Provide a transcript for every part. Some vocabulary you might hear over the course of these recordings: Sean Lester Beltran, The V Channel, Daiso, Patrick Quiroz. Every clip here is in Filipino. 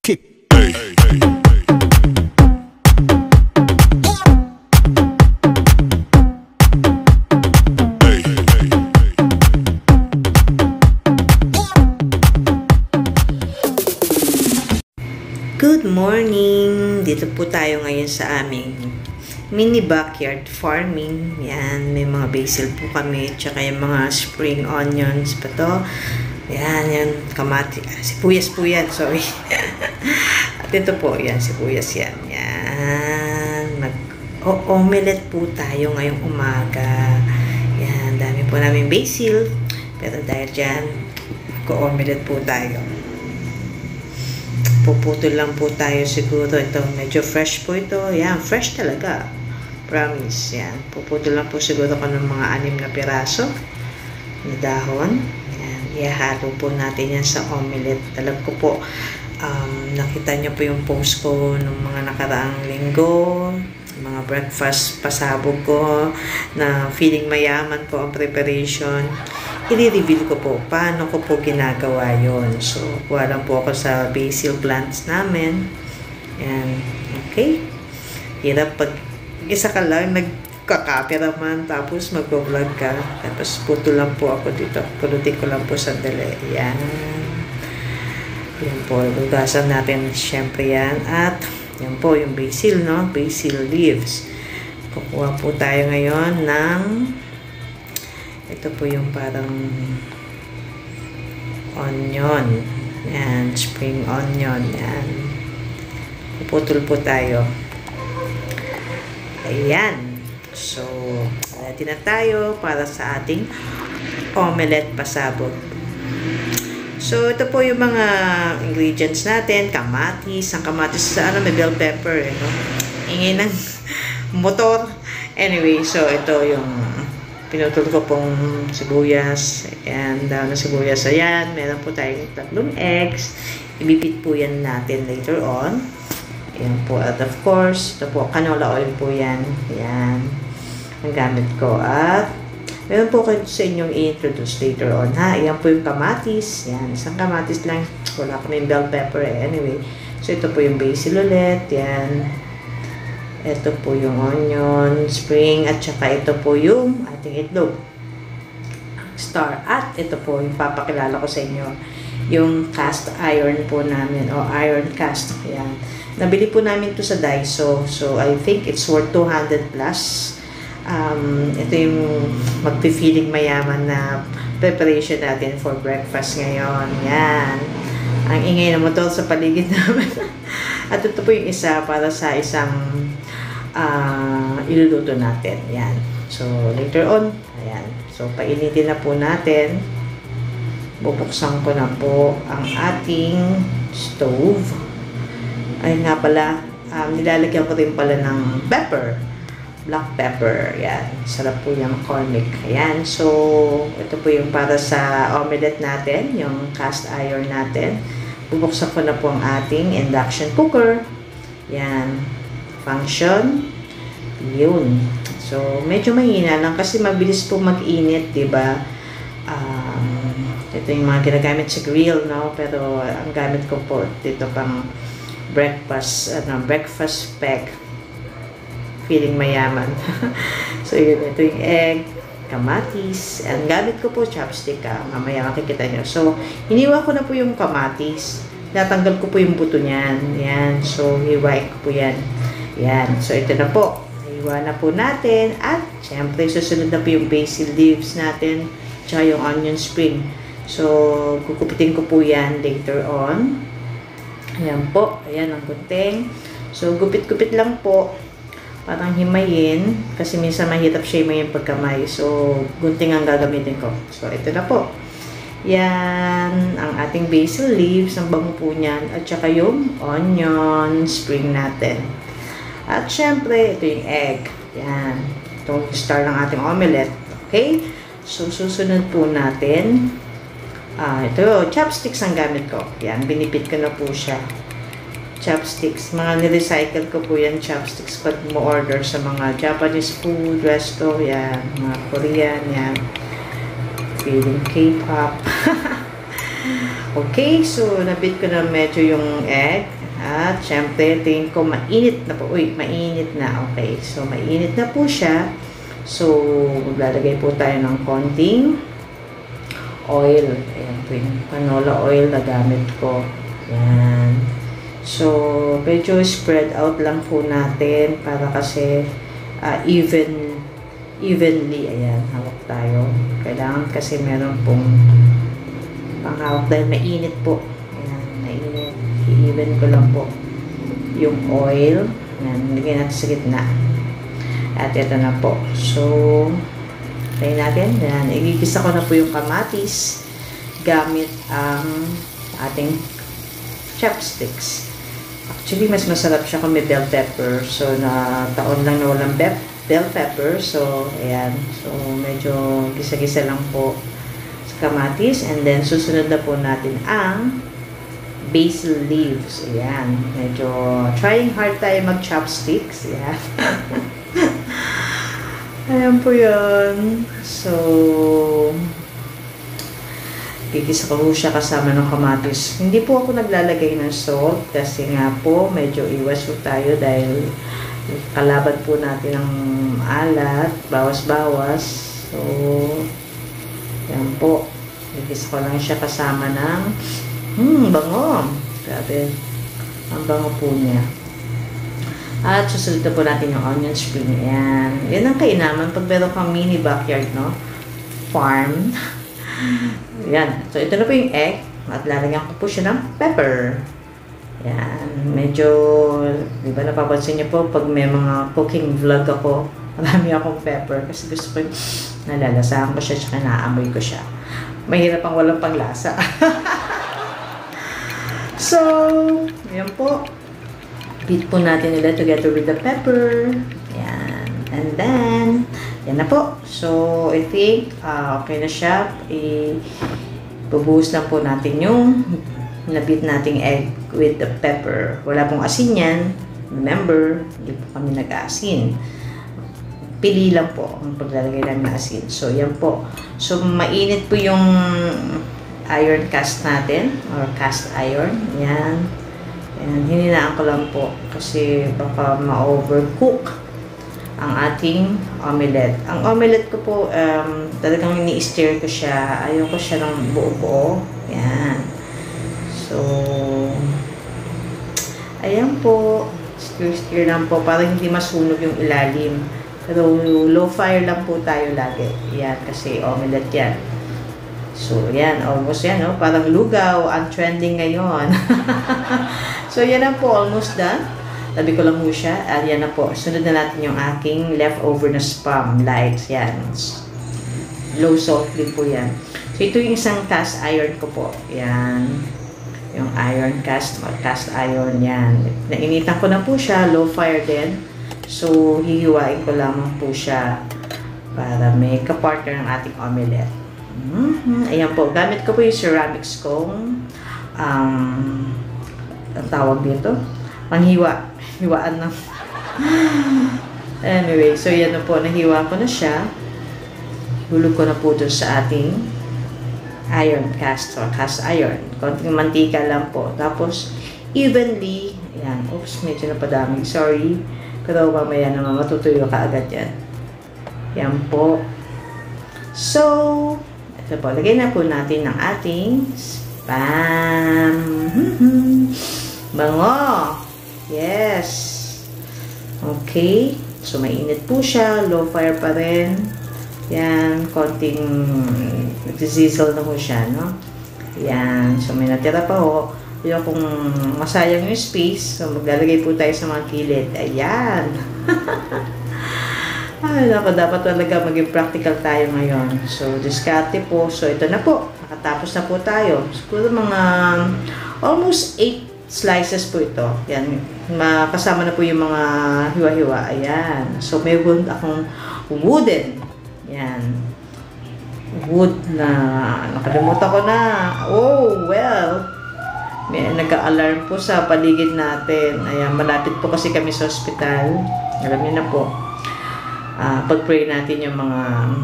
Good morning! Dito po tayo ngayon sa aming mini backyard farming. Yan, may mga basil po kami, tsaka yung mga spring onions pa to. Yan, yan, kamati. Sibuyas po yan, sorry. At ito po, yan, sibuyas yan. Yan, mag-omelette po tayo ngayong umaga. Yan, dami po namin basil. Pero dahil dyan, mag-omelette po tayo. Puputol lang po tayo siguro. Ito, medyo fresh po ito. Yan, fresh talaga. Promise. Yan. Puputol lang po siguro ko ng mga 6 na piraso na dahon. Yan. Ihahalo po natin yan sa omelette. Alam ko po, nakita nyo po yung post ko nung mga nakaraang linggo. Mga breakfast pasabog ko na feeling mayaman po ang preparation. I-reveal ko po paano ko po ginagawa yon. So, kuha lang po ako sa basil plants namin. Yan. Okay. Hirap pag isa ka lang, nagka-camera man, tapos mag-vlog ka. Tapos puto lang po ako dito. Pulutin ko lang po sandali. Yan. Yan po. Lugasan natin syempre yan. At yan po yung basil, no? Basil leaves. Kukuha po tayo ngayon ng ito po yung parang onion. Yan, spring onion. Yan. Puputol po tayo. Ayan. So, natin na tayo para sa ating omelette pasabog. So, ito po yung mga ingredients natin. Kamatis. Ang kamatis sa may bell pepper. Eh, no? Ingay ng motor. Anyway, so ito yung pinutol ko pong sibuyas. Ayan, daw na sibuyas. Ayan, meron po tayong 3 eggs. Ibibit po yan natin later on. Ayan po. At of course, ito po, canola oil po yan. Ayan, ang gamit ko. At meron po kayo sa inyong i-introduce later on, ha. Ayan po yung kamatis. Ayan, isang kamatis lang. Wala kami yung bell pepper eh. Anyway, so ito po yung basil ulit. Ayan. Ito po yung onion, spring, at saka ito po yung ating itlog. Star. At ito po, ipapakilala ko sa inyo, yung cast iron po namin, o iron cast. Ayan. Nabili po namin to sa Daiso. So, I think it's worth 200 plus. Ito yung magpe-feeling mayaman na preparation natin for breakfast ngayon. Ayan. Ang ingay na motor sa paligid namin. At ito po yung isa para sa isang iluluto natin. Ayan. So, later on. Ayan. So, painitin na po natin. Bubuksan ko na po ang ating stove. Ayun nga pala. Nilalagyan ko rin pala ng pepper. Black pepper. Ayan. Sarap po yung cornic. Ayan. So, ito po yung para sa omelette natin. Yung cast iron natin. Bubuksan ko na po ang ating induction cooker. Ayan. Function, yun. So, medyo mahina lang kasi mabilis po mag-init, diba? Ito yung mga ginagamit sa grill, no? Pero, ang gamit ko po dito pang breakfast, breakfast pack. Feeling mayaman. So, yun. Ito yung egg, kamatis. Ang gamit ko po, chopstick, ah. Mamaya makikita nyo. So, hiniwa ko na po yung kamatis. Natanggal ko po yung buto niyan. Yan. So, hiwain ko po yan. Yan. So, ito na po. Hiwa na po natin. At, syempre, susunod na po yung basil leaves natin. Tsaka yung onion spring. So, kukupitin ko po yan later on. Ayan po. Ayan ang gunting. So, gupit-gupit lang po. Parang himayin. Kasi minsan mahirap siya himayin pagkamay. So, gunting ang gagamitin ko. So, ito na po. Yan, ang ating basil leaves, ang bango po niyan, at saka yung onion spring natin. At syempre, ito yung egg. Yan, itong star ng ating omelette. Okay? So, susunod po natin. Ito, chopsticks ang gamit ko. Yan, binipit ko na po siya. Chopsticks, mga nirecycle ko po yan, chopsticks pag mo-order sa mga Japanese food, resto, yan, mga Korean, yan. Feeling K-pop. Okay, so nabit ko na medyo yung egg. At syempre, tingin ko mainit na po. Uy, mainit na. Okay, so mainit na po siya. So, maglalagay po tayo ng konting oil. Ayan po yung canola oil na gamit ko. Ayan. So, medyo spread out lang po natin para kasi evenly. Ayan, hawak tayo. Kailangan kasi meron pong pang-hawak dahil mainit po. Ayan, mainit. I-even ko lang po yung oil. Ayan, nilagyan natin sa gitna. At ito na po. So, tayo natin. Ayan, igigisa ko na po yung kamatis gamit ang ating chopsticks. Actually, mas masarap siya kung may bell pepper. So, na taon lang na walang bell pepper. So, ayan. So, medyo gisa-gisa lang po kamatis, and then susunod na po natin ang basil leaves. Ayan, medyo trying hard tayo mag chopsticks. Ayan. Ayan po yun. So kikisa ko siya kasama ng kamatis. Hindi po ako naglalagay ng salt kasi nga po medyo iwas po tayo dahil kalaban po natin ang alat, bawas-bawas. So ayan po. Nagis ko lang siya kasama ng bango. Grabe. Ang bango po niya. At susunod na po natin yung onion spring. Ayan. Yan ang kainaman pag meron kang mini backyard, no? Farm. Ayan. So, ito na po yung egg. At lalagyan ko po siya ng pepper. Ayan. Medyo, di ba napapansin niyo po pag may mga cooking vlog ako, marami akong pepper kasi gusto ko yung nalalasahan ko siya tsaka naamoy ko siya. Mahirap ang walang panglasa. So, ayan po. Beat po natin nila together with the pepper. Ayan. And then, ayan na po. So, I think, okay na siya. Ibubuhos lang po natin yung nabit nating egg with the pepper. Wala pong asin yan. Remember, hindi po kami nag-asin. Pili lang po ang paglalagay ng asin. So, yan po. So, mainit po yung iron cast natin or cast iron. Yan. Yan. Hininaan ko lang po kasi baka ma-overcook ang ating omelette. Ang omelette ko po, talagang ini-stir ko siya. Ayaw ko siya ng buo-buo. Yan. So, ayan po. Stir-stir lang po para hindi masunog yung ilalim. Pero low fire lang po tayo lagi. Yan, kasi omelette yan. So, yan. Almost yan, no? Parang lugaw. Ang trending ngayon. So, yan na po. Almost done. Tabi ko lang po siya. At yan na po. Sunod na natin yung aking leftover na spam. Lights. Yan. Low salt din po yan. So, ito yung isang cast iron ko po. Yan. Yung iron cast. Cast iron. Yan. Nainitan ko na po siya. Low fire din. So, hihiwain ko lamang po siya para may kapartner ng ating omelette. Ayan po. Gamit ko po yung ceramics kong ang tawag dito? Panghiwa. Hiwaan na. Anyway, so yan na po. Nahiwa ko na siya. Hulog ko na po dun sa ating iron cast or cast iron. Konting mantika lang po. Tapos, evenly. Ayan. Oops, medyo napadami. Sorry. Pero mamaya naman matutuyo ka agad yan. Yan po. So, ito po. Lagay na po natin ng ating spam. Bango! Yes! Okay. So, mainit po siya. Low fire pa rin. Yan. Konting nagsizzle na po siya, no? Yan. So, may natira pa ho. Pero kung masayang yung space, so maglalagay po tayo sa mga kilid. Ayan. Ay, naku, dapat talaga maging practical tayo ngayon. So, diskarte po. So, ito na po. Nakatapos na po tayo. Siguro mga almost 8 slices po ito. Ayan. Kasama na po yung mga hiwa-hiwa. Ayan. So, may wood akong wooden. Ayan. Wood na. Nakalimutan ko na. Oh, well. May nag-a-alarm po sa paligid natin. Ayan, malapit po kasi kami sa ospital. Alam niyo na po. pag-pray natin yung mga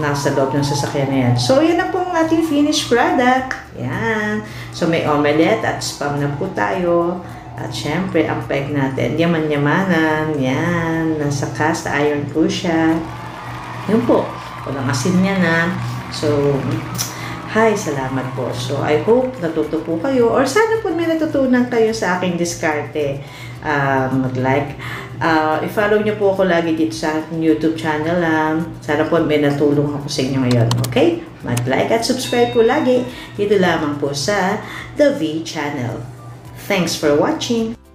nasa loob ng sasakyan na yan. So, yan na pong ating finished product. Yan. So, may omelette at spam na po tayo. At syempre, ang peg natin, yaman-yamanan. Yan. Nasa cast iron po siya. Yun po. Walang asin niya na. So, hi, salamat po. So, I hope natuto po kayo. Or sana po may natutunan kayo sa aking diskarte. Mag-like. I-follow nyo po ako lagi dito sa YouTube channel. Sana po may natulong ako sa inyo ngayon. Okay? Mag-like at subscribe po lagi. Dito lamang po sa The V Channel. Thanks for watching.